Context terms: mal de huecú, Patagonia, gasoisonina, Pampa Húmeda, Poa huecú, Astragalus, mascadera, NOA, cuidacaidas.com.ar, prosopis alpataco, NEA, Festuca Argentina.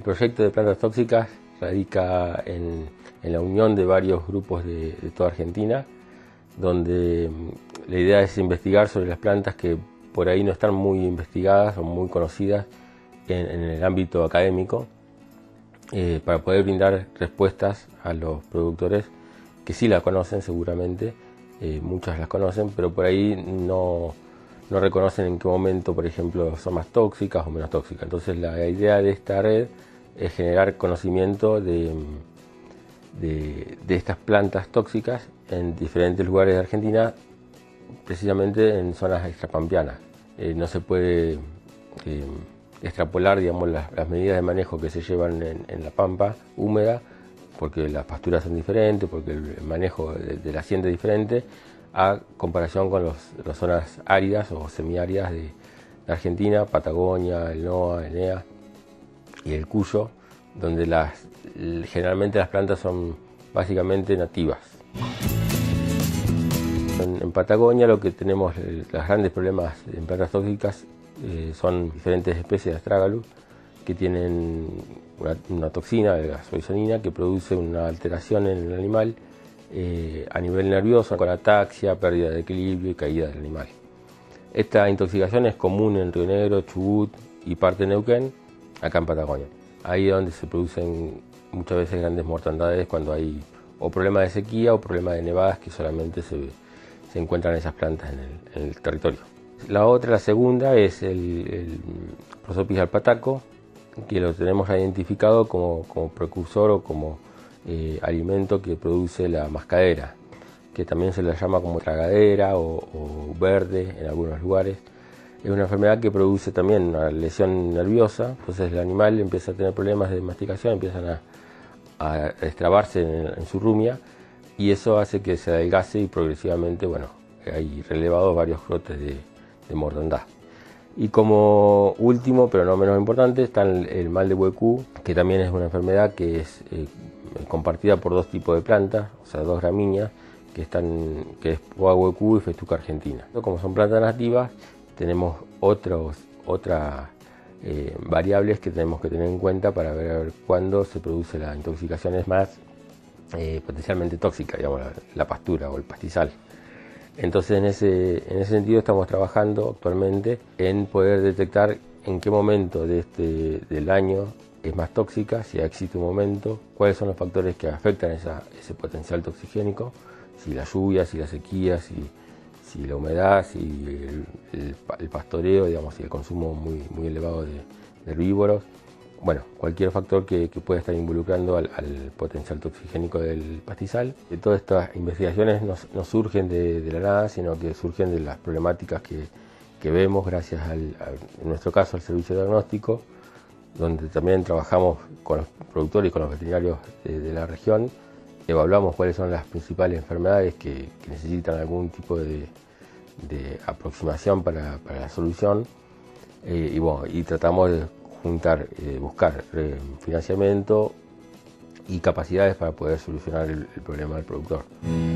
El proyecto de plantas tóxicas radica en la unión de varios grupos de toda Argentina, donde la idea es investigar sobre las plantas que por ahí no están muy investigadas o muy conocidas en el ámbito académico, para poder brindar respuestas a los productores que sí las conocen seguramente, muchas las conocen, pero por ahí no reconocen en qué momento, por ejemplo, son más tóxicas o menos tóxicas. Entonces la idea de esta red es generar conocimiento de estas plantas tóxicas en diferentes lugares de Argentina, precisamente en zonas extrapampeanas. No se puede extrapolar, digamos, las medidas de manejo que se llevan en la pampa húmeda, porque las pasturas son diferentes, porque el manejo de la hacienda es diferente, a comparación con las zonas áridas o semiáridas de Argentina, Patagonia, el NOA, el NEA y el Cuyo, donde generalmente las plantas son básicamente nativas. En Patagonia lo que tenemos, los grandes problemas en plantas tóxicas son diferentes especies de Astragalus que tienen una toxina, la gasoisonina, que produce una alteración en el animal a nivel nervioso, con ataxia, pérdida de equilibrio y caída del animal. Esta intoxicación es común en Río Negro, Chubut y parte de Neuquén, acá en Patagonia. Ahí es donde se producen muchas veces grandes mortandades cuando hay o problemas de sequía o problemas de nevadas que solamente se encuentran esas plantas en el territorio. La segunda es el prosopis alpataco, que lo tenemos identificado como precursor o como alimento que produce la mascadera, que también se la llama como tragadera o verde en algunos lugares. Es una enfermedad que produce también una lesión nerviosa, entonces el animal empieza a tener problemas de masticación, empiezan a extrabarse en su rumia, y eso hace que se adelgace y progresivamente, bueno, hay relevados varios brotes de mortandad. Y como último, pero no menos importante, está el mal de huecú, que también es una enfermedad que es compartida por dos tipos de plantas, o sea, dos gramíneas, que es Poa huecú y Festuca Argentina. Como son plantas nativas, tenemos otras variables que tenemos que tener en cuenta para ver cuándo se produce la intoxicación es más potencialmente tóxica, digamos, la pastura o el pastizal. Entonces en ese sentido estamos trabajando actualmente en poder detectar en qué momento del año es más tóxica, si existe un momento, cuáles son los factores que afectan ese potencial toxigénico, si la lluvia, si la sequía, si la humedad, si el pastoreo, digamos, si el consumo muy, muy elevado de herbívoros. Bueno, cualquier factor que pueda estar involucrando al potencial toxigénico del pastizal. Todas estas investigaciones no surgen de la nada, sino que surgen de las problemáticas que vemos gracias, en nuestro caso, al servicio diagnóstico, donde también trabajamos con los productores y con los veterinarios de la región. Evaluamos cuáles son las principales enfermedades que necesitan algún tipo de aproximación para la solución, y bueno, y tratamos de buscar financiamiento y capacidades para poder solucionar el problema del productor.